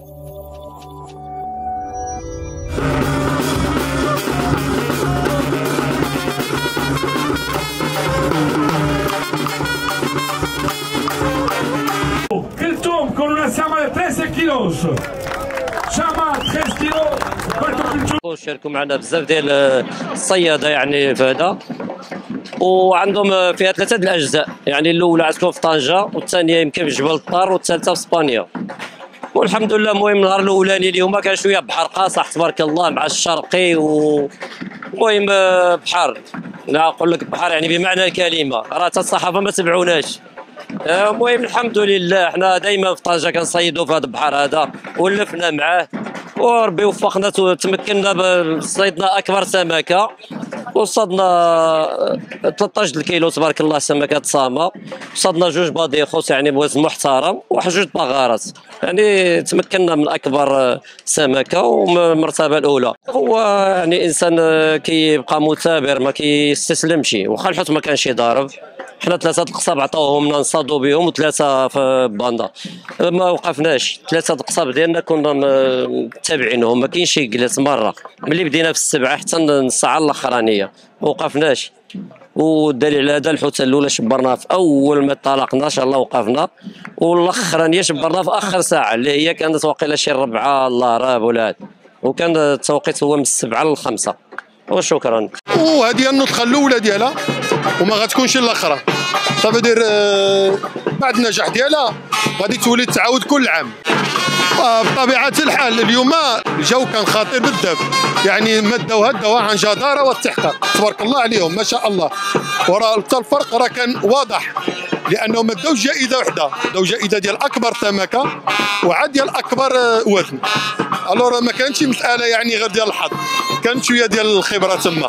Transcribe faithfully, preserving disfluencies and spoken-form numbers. Quelqu'un qu'on a samé treize kilos. شعبها تلتاش كيلو. شاركوا معنا بزاف ديال الصياده يعني في هذا، وعندهم فيها ثلاثه د الاجزاء، يعني الاولى عندكم في طنجه، والثانيه يمكن في جبل الطار، والثالثه في اسبانيا. والحمد لله المهم النهار الاولاني اليوم كان شويه بحر قاصح تبارك الله مع الشرقي، والمهم بحر، نقول لك بحر يعني بمعنى الكلمه، راه حتى الصحافه ما تبعوناش. المهم الحمد لله حنا دائما في طنجه كنصيدوا في هذا البحر هذا، ولفنا معاه وربي وفقنا وتمكنا صيدنا اكبر سمكه، وصادنا تلتاش الكيلو تبارك الله سمكه صامه، صادنا جوج باديخوس يعني بوزن محترم وواحد جوج بغارات، يعني تمكنا من اكبر سمكه والمرتبه الاولى. هو يعني انسان كيبقى مثابر ما كيستسلمش، واخا الحوت ما كانش ضارب، حنا ثلاثه القصاب عطاوهمنا نصادوا بهم وثلاثه في باندا، ما وقفناش، ثلاثه القصاب ديالنا كنا متابعينهم، ما كاينش يجلس مره، ملي بدينا في السبعه حتى الساعه الاخرانيه ما وقفناش. والدليل على هذا الحوت الاولى شبرناها في اول ما انطلقنا ان شاء الله وقفنا، والاخرانيه شبرناها في اخر ساعه اللي هي كانت واقيلا شي ربعه الله راب ولا هذا، وكان التوقيت هو من السبعه للخمسه. وشكرا. وهذه هي النطخه الاولى ديالها وما غتكونش الاخرى، صافي دير بعد النجاح ديالها غادي تولي تعاود كل عام. بطبيعه الحال اليوم الجو كان خطير بزاف، يعني مدوها الدواء عن جداره والتحقيق تبارك الله عليهم ما شاء الله، وراه حتى الفرق راه كان واضح لانهم مدوش جائزه وحده، داو جائزه ديال اكبر سمكه وعاد ديال اكبر وزن. الوغ ما كانتش مساله يعني غير ديال الحظ، كانت شويه ديال الخبره تما.